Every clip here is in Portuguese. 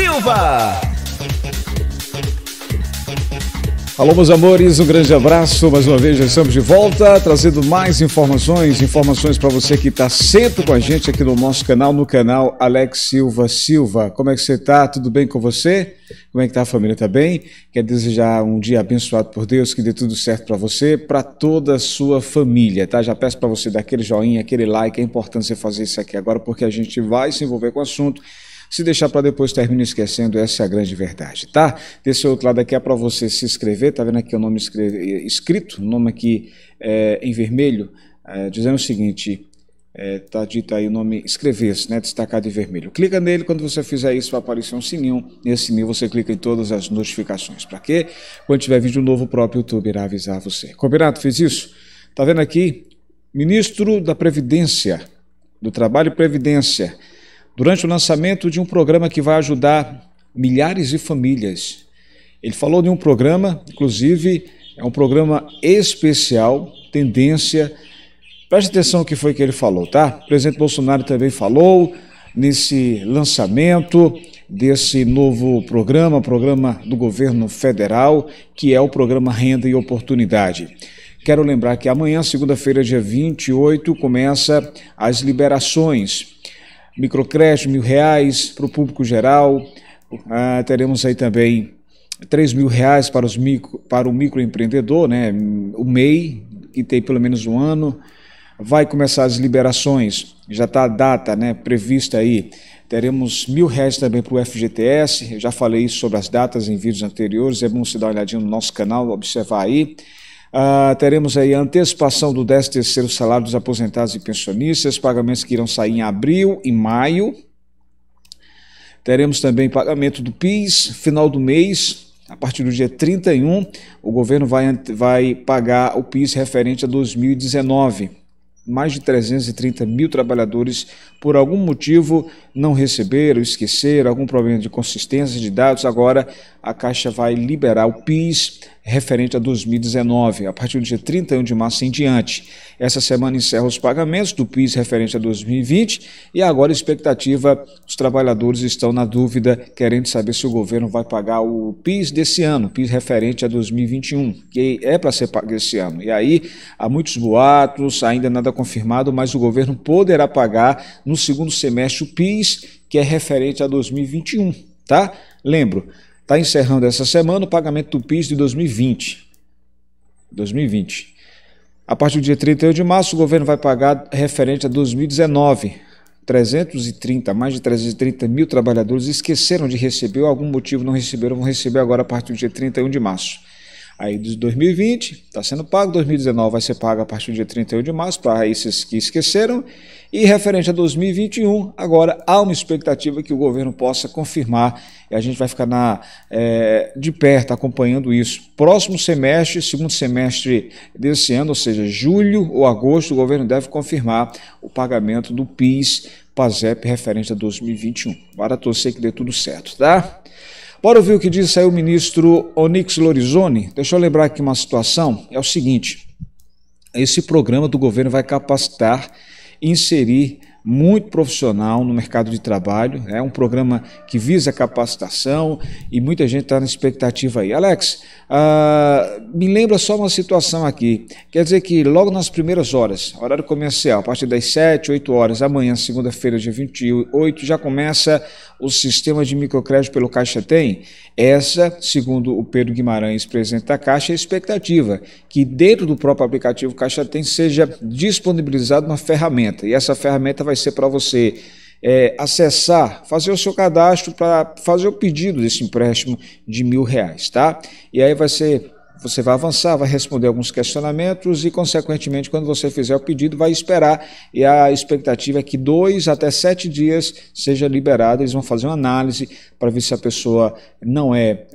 Silva. Alô, meus amores, um grande abraço. Mais uma vez, já estamos de volta, trazendo mais informações para você que está sempre com a gente aqui no nosso canal, no canal Alex Silva. Como é que você está? Tudo bem com você? Como é que está a família? Está bem? Quer desejar um dia abençoado por Deus, que dê tudo certo para você, para toda a sua família, tá? Já peço para você dar aquele joinha, aquele like, é importante você fazer isso aqui agora, porque a gente vai se envolver com o assunto. Se deixar para depois, termina esquecendo, essa é a grande verdade, tá? Desse outro lado aqui é para você se inscrever, tá vendo aqui o nome escrito, o nome aqui em vermelho, dizendo o seguinte, tá dito aí o nome inscrever-se, né, destacado em vermelho. Clica nele, quando você fizer isso vai aparecer um sininho, nesse sininho você clica em todas as notificações, para quê? Quando tiver vídeo novo, o próprio YouTube irá avisar você. Combinado? Fez isso? Tá vendo aqui? Ministro da Previdência, do Trabalho e Previdência, durante o lançamento de um programa que vai ajudar milhares de famílias. Ele falou de um programa, inclusive, é um programa especial, tendência. Preste atenção no que foi que ele falou, tá? O presidente Bolsonaro também falou nesse lançamento desse novo programa, programa do governo federal, que é o programa Renda e Oportunidade. Quero lembrar que amanhã, segunda-feira, dia 28, começa as liberações. Microcrédito, R$1.000 para o público geral, teremos aí também R$3.000 para o microempreendedor, né? O MEI, que tem pelo menos um ano. Vai começar as liberações, já está a data, né, prevista aí. Teremos R$1.000 também para o FGTS, eu já falei sobre as datas em vídeos anteriores, é bom você dar uma olhadinha no nosso canal, observar aí. Teremos aí a antecipação do 13º salário dos aposentados e pensionistas, pagamentos que irão sair em abril e maio. Teremos também pagamento do PIS, final do mês, a partir do dia 31, o governo vai pagar o PIS referente a 2019. Mais de 330 mil trabalhadores, por algum motivo, não receberam, esqueceram, algum problema de consistência de dados. Agora, a Caixa vai liberar o PIS referente a 2019, a partir do dia 31 de março em diante. Essa semana encerra os pagamentos do PIS referente a 2020 e agora a expectativa, os trabalhadores estão na dúvida, querendo saber se o governo vai pagar o PIS desse ano, PIS referente a 2021, que é para ser pago esse ano. E aí, há muitos boatos, ainda nada confirmado, mas o governo poderá pagar no segundo semestre o PIS, que é referente a 2021, tá? Lembro, está encerrando essa semana o pagamento do PIS de 2020. A partir do dia 31 de março, o governo vai pagar referente a 2019. Mais de 330 mil trabalhadores esqueceram de receber, algum motivo não receberam, vão receber agora a partir do dia 31 de março. Aí de 2020 está sendo pago, 2019 vai ser pago a partir do dia 31 de março para esses que esqueceram. E referente a 2021, agora há uma expectativa que o governo possa confirmar e a gente vai ficar de perto acompanhando isso. Próximo semestre, segundo semestre desse ano, ou seja, julho ou agosto, o governo deve confirmar o pagamento do PIS, PASEP referente a 2021. Bora torcer que dê tudo certo, tá? Bora ouvir o que disse aí o ministro Onyx Lorenzoni. Deixa eu lembrar aqui uma situação, é o seguinte, esse programa do governo vai capacitar, inserir muito profissional no mercado de trabalho, é um programa que visa capacitação e muita gente está na expectativa aí. Alex, me lembra só uma situação aqui, quer dizer que logo nas primeiras horas, horário comercial, a partir das 7, 8 horas, amanhã, segunda-feira, dia 28, já começa o sistema de microcrédito pelo Caixa Tem. Essa, segundo o Pedro Guimarães, presidente da Caixa, é a expectativa que dentro do próprio aplicativo Caixa Tem seja disponibilizada uma ferramenta, e essa ferramenta vai ser para você acessar, fazer o seu cadastro para fazer o pedido desse empréstimo de R$1.000, tá? E aí vai ser, você vai avançar, vai responder alguns questionamentos e, consequentemente, quando você fizer o pedido, vai esperar. E a expectativa é que 2 até 7 dias seja liberado. Eles vão fazer uma análise para ver se a pessoa não é,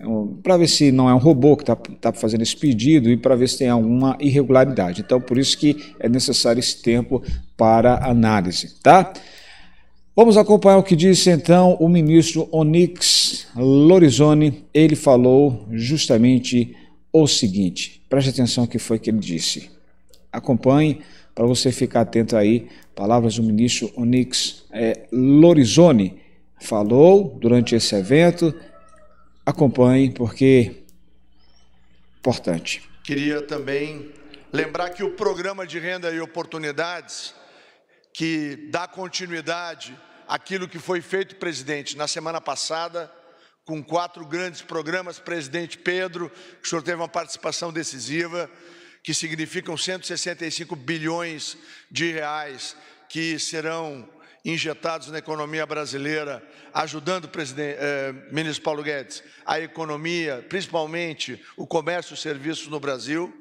para ver se não é um robô que está fazendo esse pedido e para ver se tem alguma irregularidade. Então, por isso que é necessário esse tempo para análise, tá? Vamos acompanhar o que disse então o ministro Onyx Lorenzoni. Ele falou justamente o seguinte, preste atenção no que foi que ele disse. Acompanhe para você ficar atento aí, palavras do ministro Onyx Lorenzoni, falou durante esse evento. Acompanhe, porque é importante. Queria também lembrar que o programa de Renda e Oportunidades, que dá continuidade àquilo que foi feito, presidente, na semana passada, com 4 grandes programas, presidente Pedro, que o senhor teve uma participação decisiva, que significam 165 bilhões de reais que serão injetados na economia brasileira, ajudando o presidente, ministro Paulo Guedes, a economia, principalmente o comércio e os serviços no Brasil,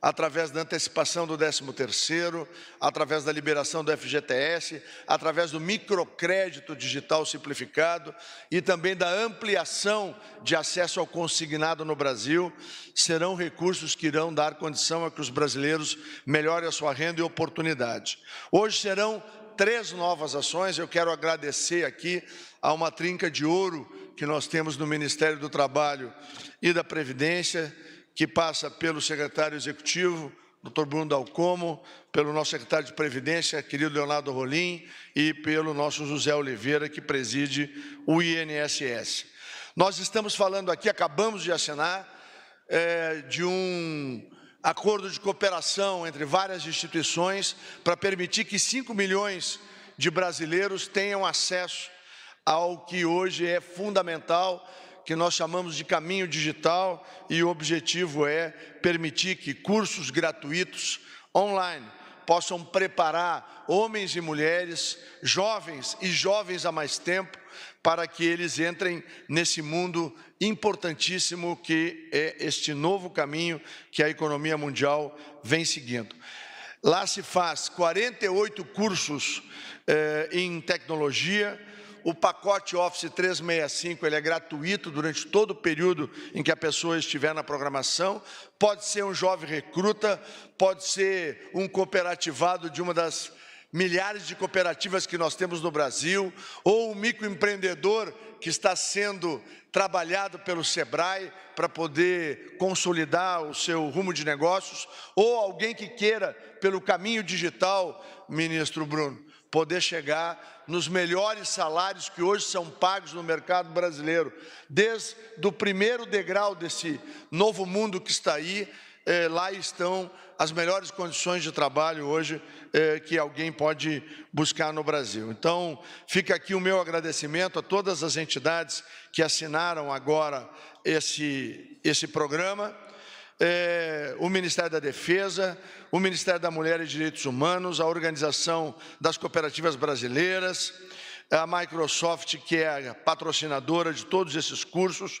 através da antecipação do 13º, através da liberação do FGTS, através do microcrédito digital simplificado e também da ampliação de acesso ao consignado no Brasil, serão recursos que irão dar condição a que os brasileiros melhorem a sua renda e oportunidade. Hoje serão 3 novas ações. Eu quero agradecer aqui a uma trinca de ouro que nós temos no Ministério do Trabalho e da Previdência, que passa pelo secretário executivo, doutor Bruno Dalcomo, pelo nosso secretário de Previdência, querido Leonardo Rolim, e pelo nosso José Oliveira, que preside o INSS. Nós estamos falando aqui, acabamos de assinar, de um acordo de cooperação entre várias instituições para permitir que 5 milhões de brasileiros tenham acesso ao que hoje é fundamental, que nós chamamos de caminho digital, e o objetivo é permitir que cursos gratuitos online possam preparar homens e mulheres, jovens e jovens há mais tempo, para que eles entrem nesse mundo importantíssimo que é este novo caminho que a economia mundial vem seguindo. Lá se faz 48 cursos em tecnologia. O pacote Office 365 ele é gratuito durante todo o período em que a pessoa estiver na programação. Pode ser um jovem recruta, pode ser um cooperativado de uma das milhares de cooperativas que nós temos no Brasil, ou um microempreendedor que está sendo trabalhado pelo Sebrae para poder consolidar o seu rumo de negócios, ou alguém que queira, pelo caminho digital, ministro Bruno, poder chegar nos melhores salários que hoje são pagos no mercado brasileiro, desde o primeiro degrau desse novo mundo que está aí. Lá estão as melhores condições de trabalho hoje que alguém pode buscar no Brasil. Então, fica aqui o meu agradecimento a todas as entidades que assinaram agora esse programa. O Ministério da Defesa, o Ministério da Mulher e Direitos Humanos, a Organização das Cooperativas Brasileiras, a Microsoft, que é a patrocinadora de todos esses cursos,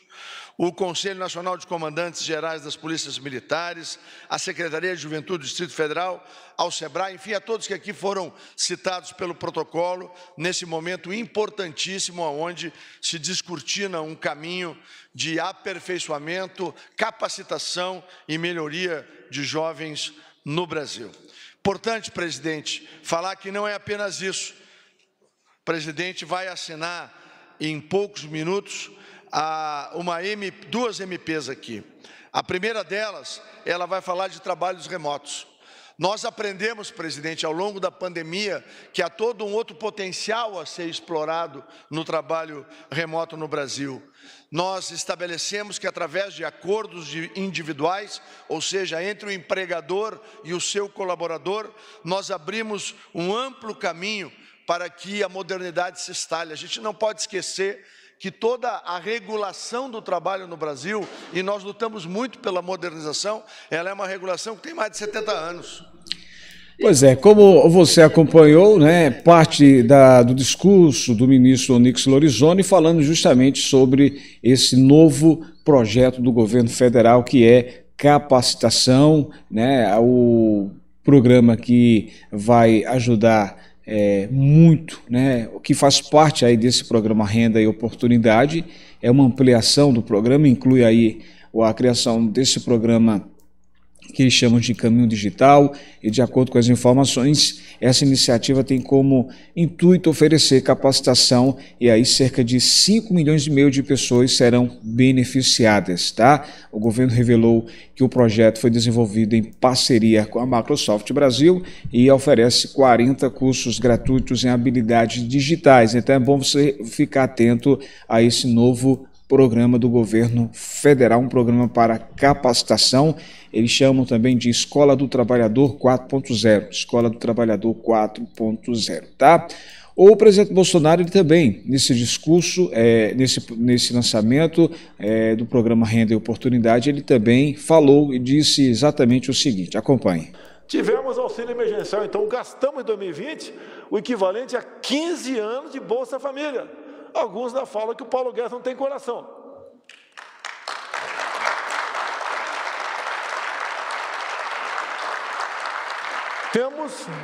o Conselho Nacional de Comandantes Gerais das Polícias Militares, a Secretaria de Juventude do Distrito Federal, ao Sebrae, enfim, a todos que aqui foram citados pelo protocolo, nesse momento importantíssimo, onde se descortina um caminho de aperfeiçoamento, capacitação e melhoria de jovens no Brasil. Importante, presidente, falar que não é apenas isso. O presidente vai assinar em poucos minutos duas MPs aqui. A primeira delas, ela vai falar de trabalhos remotos. Nós aprendemos, presidente, ao longo da pandemia, que há todo um outro potencial a ser explorado no trabalho remoto no Brasil. Nós estabelecemos que, através de acordos individuais, ou seja, entre o empregador e o seu colaborador, nós abrimos um amplo caminho para que a modernidade se instale. A gente não pode esquecer que toda a regulação do trabalho no Brasil, e nós lutamos muito pela modernização, ela é uma regulação que tem mais de 70 anos. Pois é, como você acompanhou, né, parte do discurso do ministro Onyx Lorenzoni, falando justamente sobre esse novo projeto do governo federal, que é capacitação, né, o programa que vai ajudar muito, né? O que faz parte aí desse programa Renda e Oportunidade é uma ampliação do programa, inclui aí a criação desse programa que eles chamam de caminho digital, e de acordo com as informações, essa iniciativa tem como intuito oferecer capacitação, e aí cerca de 5 milhões e meio de pessoas serão beneficiadas, tá? O governo revelou que o projeto foi desenvolvido em parceria com a Microsoft Brasil e oferece 40 cursos gratuitos em habilidades digitais, então é bom você ficar atento a esse novo programa do governo federal, um programa para capacitação. Eles chamam também de Escola do Trabalhador 4.0, Escola do Trabalhador 4.0, tá? O presidente Bolsonaro, ele também, nesse discurso, nesse lançamento do programa Renda e Oportunidade, ele também falou e disse exatamente o seguinte, acompanhe. Tivemos auxílio emergencial, então gastamos em 2020 o equivalente a 15 anos de Bolsa Família. Alguns ainda falam que o Paulo Guedes não tem coração.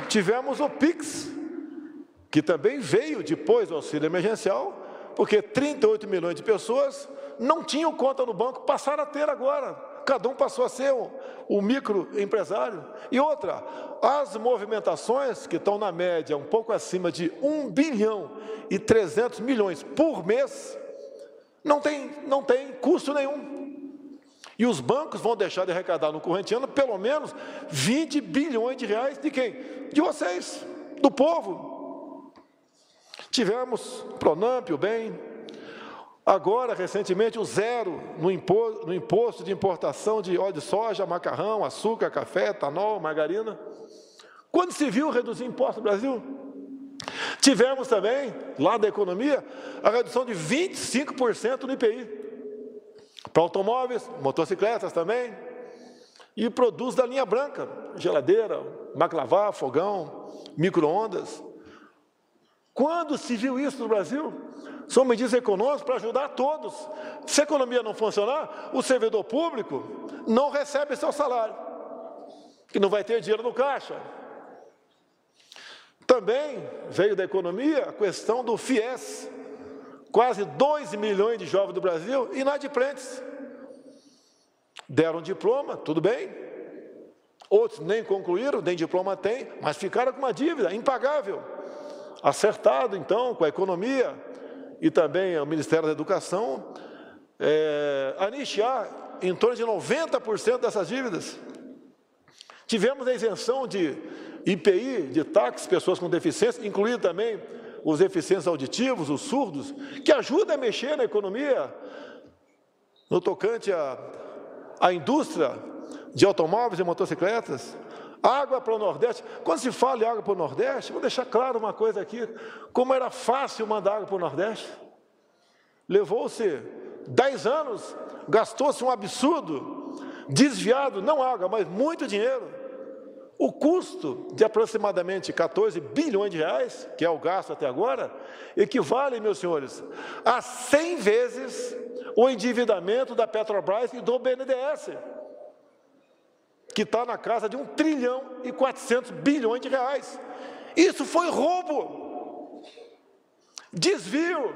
Tivemos o PIX, que também veio depois do auxílio emergencial, porque 38 milhões de pessoas não tinham conta no banco, passaram a ter agora. Cada um passou a ser o microempresário. E outra, as movimentações que estão na média um pouco acima de 1 bilhão e 300 milhões por mês, não tem custo nenhum. E os bancos vão deixar de arrecadar no corrente ano pelo menos 20 bilhões de reais de quem? De vocês, do povo. Tivemos Pronampe, o BEM, agora recentemente o zero no imposto de importação de óleo de soja, macarrão, açúcar, café, etanol, margarina. Quando se viu reduzir imposto no Brasil? Tivemos também, lá da economia, a redução de 25% no IPI. Para automóveis, motocicletas também, e produtos da linha branca, geladeira, máquina de lavar, fogão, micro-ondas. Quando se viu isso no Brasil? São medidas econômicas para ajudar a todos. Se a economia não funcionar, o servidor público não recebe seu salário, que não vai ter dinheiro no caixa. Também veio da economia a questão do FIES. Quase 2 milhões de jovens do Brasil inadimplentes. Deram diploma, tudo bem. Outros nem concluíram, nem diploma tem, mas ficaram com uma dívida impagável. Acertado, então, com a economia e também o Ministério da Educação, anistiar em torno de 90% dessas dívidas. Tivemos a isenção de IPI, de taxas, pessoas com deficiência, incluindo também os deficientes auditivos, os surdos, que ajuda a mexer na economia, no tocante à indústria de automóveis e motocicletas. Água para o Nordeste. Quando se fala em água para o Nordeste, vou deixar claro uma coisa aqui, como era fácil mandar água para o Nordeste. Levou-se 10 anos, gastou-se um absurdo, desviado, não água, mas muito dinheiro. O custo de aproximadamente 14 bilhões de reais, que é o gasto até agora, equivale, meus senhores, a 100 vezes o endividamento da Petrobras e do BNDES, que está na casa de 1,4 trilhão de reais. Isso foi roubo, desvio,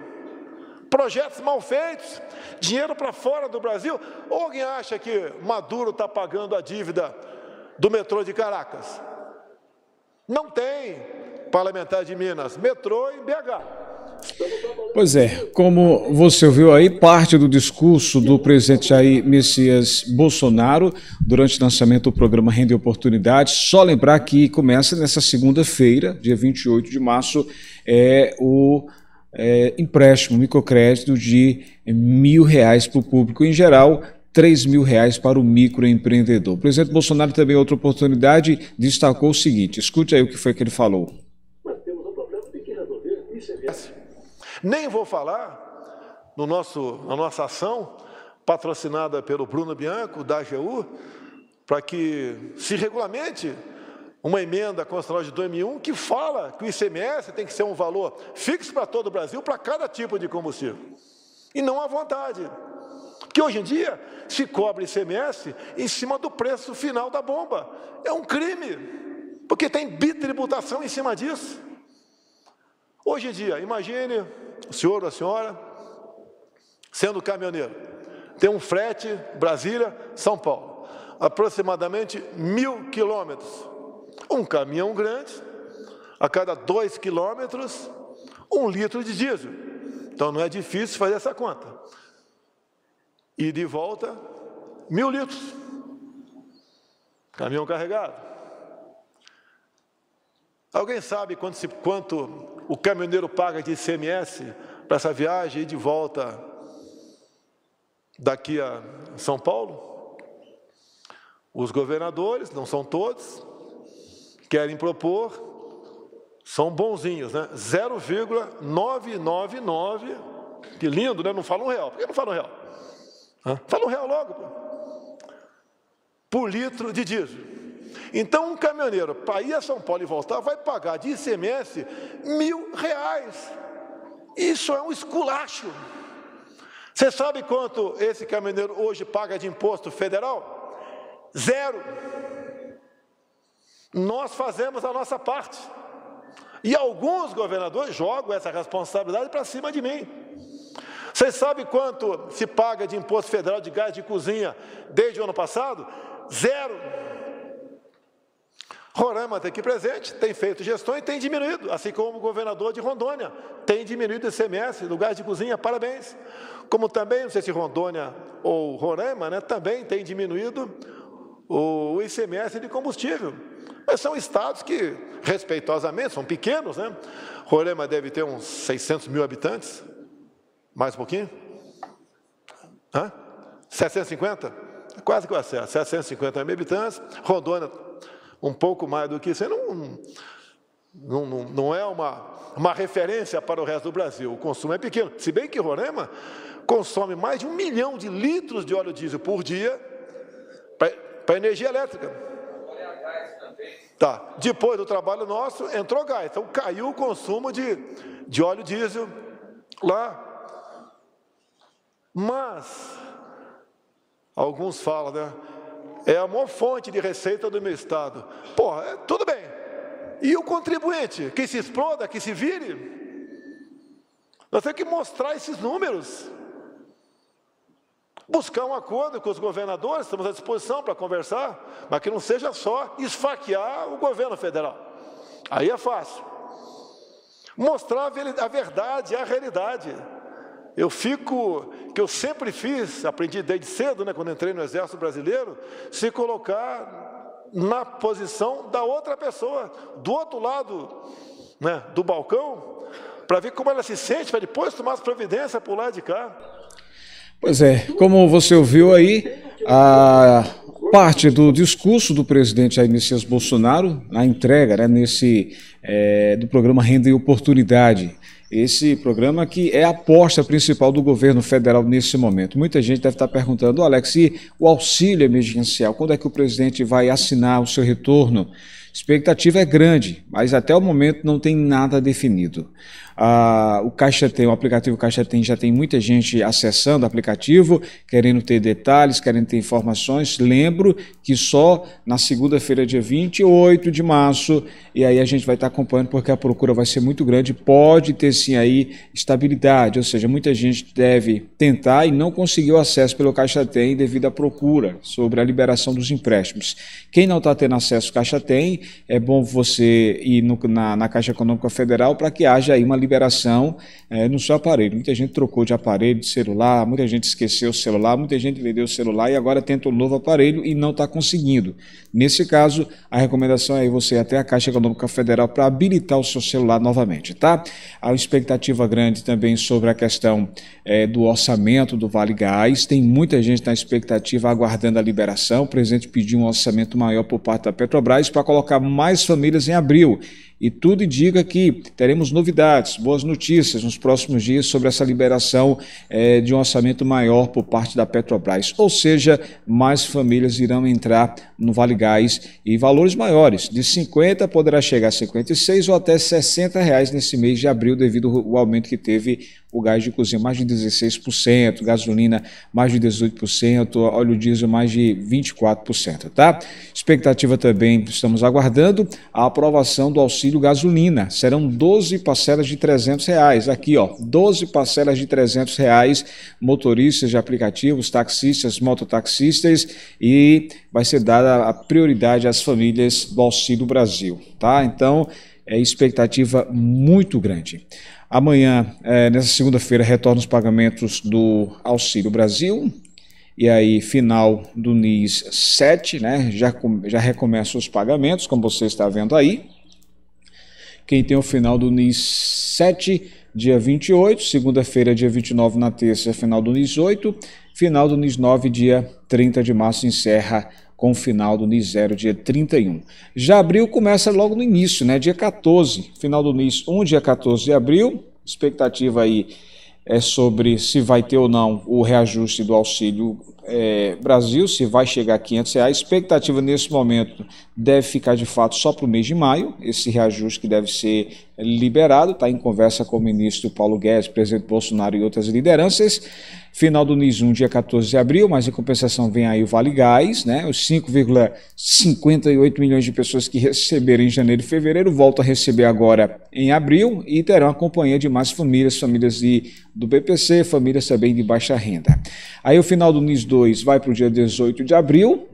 projetos mal feitos, dinheiro para fora do Brasil. Ou alguém acha que Maduro está pagando a dívida do metrô de Caracas? Não tem parlamentar de Minas, metrô em BH. Pois é, como você ouviu aí, parte do discurso do presidente Jair Messias Bolsonaro durante o lançamento do programa Renda e Oportunidade. Só lembrar que começa nessa segunda-feira, dia 28 de março, empréstimo, microcrédito de R$1.000 para o público em geral, R$3.000 para o microempreendedor. O presidente Bolsonaro também, outra oportunidade, destacou o seguinte, escute aí o que foi que ele falou. Mas temos um problema que tem que resolver, ICMS. Nem vou falar na nossa ação, patrocinada pelo Bruno Bianco, da AGU, para que se regulamente uma emenda constitucional de 2001 que fala que o ICMS tem que ser um valor fixo para todo o Brasil, para cada tipo de combustível, e não à vontade. Que hoje em dia se cobra ICMS em cima do preço final da bomba. É um crime, porque tem bitributação em cima disso. Hoje em dia, imagine o senhor ou a senhora sendo caminhoneiro. Tem um frete Brasília-São Paulo. aproximadamente 1.000 quilômetros. Um caminhão grande, a cada 2 quilômetros, 1 litro de diesel. Então não é difícil fazer essa conta. E de volta, 1.000 litros. Caminhão carregado. Alguém sabe quanto o caminhoneiro paga de ICMS para essa viagem e de volta daqui a São Paulo? Os governadores, não são todos, querem propor, são bonzinhos, né? 0,999, que lindo, né? Não fala R$1, por que não fala R$1? Fala R$1 logo, por litro de diesel. Então, um caminhoneiro, para ir a São Paulo e voltar, vai pagar de ICMS R$1.000. Isso é um esculacho. Você sabe quanto esse caminhoneiro hoje paga de imposto federal? Zero. Nós fazemos a nossa parte. E alguns governadores jogam essa responsabilidade para cima de mim. Vocês sabem quanto se paga de imposto federal de gás de cozinha desde o ano passado? Zero. Roraima tem aqui presente, tem feito gestão e tem diminuído, assim como o governador de Rondônia tem diminuído o ICMS do gás de cozinha, parabéns. Como também, não sei se Rondônia ou Roraima, né, também tem diminuído o ICMS de combustível. Mas são estados que, respeitosamente, são pequenos, né? Roraima deve ter uns 600 mil habitantes, mais um pouquinho? 750? Quase que eu acerto, 750 mil habitantes. Rondônia, um pouco mais do que isso. Não é uma referência para o resto do Brasil, o consumo é pequeno. Se bem que Roraima consome mais de 1 milhão de litros de óleo diesel por dia para energia elétrica. Tá. Depois do trabalho nosso, entrou gás, então caiu o consumo de óleo diesel lá. Mas, alguns falam, né? É a maior fonte de receita do meu estado. Porra, tudo bem. E o contribuinte, que se exploda, que se vire? Nós temos que mostrar esses números. Buscar um acordo com os governadores, estamos à disposição para conversar, mas que não seja só esfaquear o governo federal. Aí é fácil. Mostrar a verdade, a realidade. Que eu sempre fiz, aprendi desde cedo, né, quando entrei no Exército Brasileiro, se colocar na posição da outra pessoa, do outro lado, né, do balcão, para ver como ela se sente, para depois tomar as providências por lá de cá. Pois é, como você ouviu aí, a parte do discurso do presidente Jair Messias Bolsonaro, na entrega, né, do programa Renda e Oportunidade, esse programa que é a aposta principal do governo federal nesse momento. Muita gente deve estar perguntando, Alex, e o auxílio emergencial, quando é que o presidente vai assinar o seu retorno? A expectativa é grande, mas até o momento não tem nada definido. O Caixa Tem, o aplicativo Caixa Tem, já tem muita gente acessando o aplicativo, querendo ter detalhes, querendo ter informações. Lembro que só na segunda-feira, dia 28 de março, e aí a gente vai estar acompanhando porque a procura vai ser muito grande, pode ter sim aí estabilidade, ou seja, muita gente deve tentar e não conseguiu acesso pelo Caixa Tem devido à procura sobre a liberação dos empréstimos. Quem não está tendo acesso ao Caixa Tem, é bom você ir na Caixa Econômica Federal para que haja aí uma liberação no seu aparelho. Muita gente trocou de aparelho, de celular, muita gente esqueceu o celular, muita gente vendeu o celular e agora tenta um novo aparelho e não está conseguindo. Nesse caso, a recomendação é você ir até a Caixa Econômica Federal para habilitar o seu celular novamente, tá? Há uma expectativa grande também sobre a questão do orçamento do Vale Gás. Tem muita gente na expectativa aguardando a liberação. O presidente pediu um orçamento maior por parte da Petrobras para colocar mais famílias em abril, e tudo indica que teremos novidades, boas notícias nos próximos dias sobre essa liberação de um orçamento maior por parte da Petrobras, ou seja, mais famílias irão entrar no Vale Gás e valores maiores, de 50 poderá chegar a 56 ou até R$60 nesse mês de abril, devido ao aumento que teve o gás de cozinha, mais de 16%, gasolina mais de 18%, óleo diesel mais de 24%, tá? Expectativa também, estamos aguardando a aprovação do auxílio auxílio gasolina. Serão 12 parcelas de R$300. Aqui, ó, 12 parcelas de R$300, motoristas de aplicativos, taxistas, mototaxistas, e vai ser dada a prioridade às famílias do Auxílio Brasil, tá? Então, é expectativa muito grande. Amanhã, nessa segunda-feira, retornam os pagamentos do Auxílio Brasil. E aí, final do NIS 7, né? Já recomeça os pagamentos, como você está vendo aí. Quem tem o final do NIS 7, dia 28, segunda-feira, dia 29, na terça, final do NIS 8, final do NIS 9, dia 30 de março, encerra com o final do NIS 0, dia 31. Já abril começa logo no início, né? Dia 14, final do NIS 1, dia 14 de abril, expectativa aí é sobre se vai ter ou não o reajuste do Auxílio Brasil, se vai chegar a R$500. A expectativa nesse momento deve ficar de fato só para o mês de maio, esse reajuste que deve ser liberado, está em conversa com o ministro Paulo Guedes, presidente Bolsonaro e outras lideranças. Final do NIS 1, dia 14 de abril, mas em compensação vem aí o Vale Gás, né? Os 5,58 milhões de pessoas que receberam em janeiro e fevereiro voltam a receber agora em abril e terão a companhia de mais famílias, do BPC, famílias também de baixa renda. Aí o final do NIS 2 vai para o dia 18 de abril,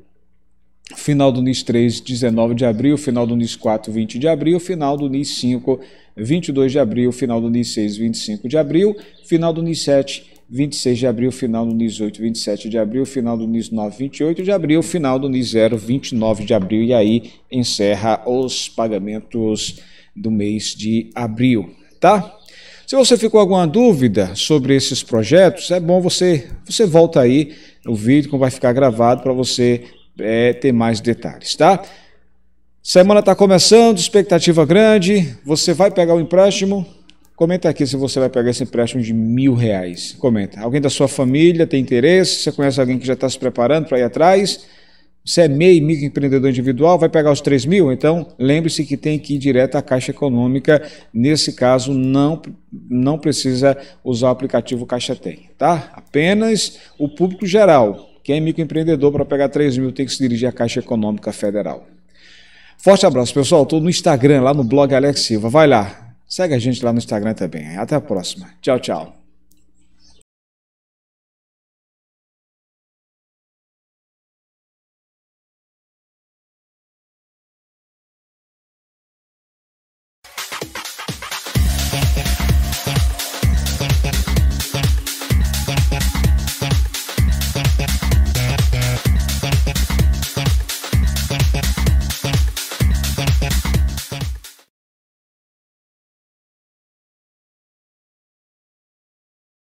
final do NIS 3, 19 de abril, final do NIS 4, 20 de abril, final do NIS 5, 22 de abril, final do NIS 6, 25 de abril, final do NIS 7, 26 de abril, final do NIS 8, 27 de abril, final do NIS 9, 28 de abril, final do NIS 0, 29 de abril, e aí encerra os pagamentos do mês de abril, tá? Se você ficou alguma dúvida sobre esses projetos, é bom você volta aí no vídeo, como vai ficar gravado, para você ter mais detalhes, tá? Semana está começando, expectativa grande. Você vai pegar o empréstimo? Comenta aqui se você vai pegar esse empréstimo de R$1.000. Comenta. Alguém da sua família tem interesse? Você conhece alguém que já está se preparando para ir atrás? Você é MEI, microempreendedor individual, vai pegar os R$3.000? Então, lembre-se que tem que ir direto à Caixa Econômica. Nesse caso, não precisa usar o aplicativo Caixa Tem, tá? Apenas o público geral. Quem é microempreendedor, para pegar R$3.000, tem que se dirigir à Caixa Econômica Federal. Forte abraço, pessoal. Estou no Instagram, lá no blog Alex Silva. Vai lá. Segue a gente lá no Instagram também. Até a próxima. Tchau, tchau.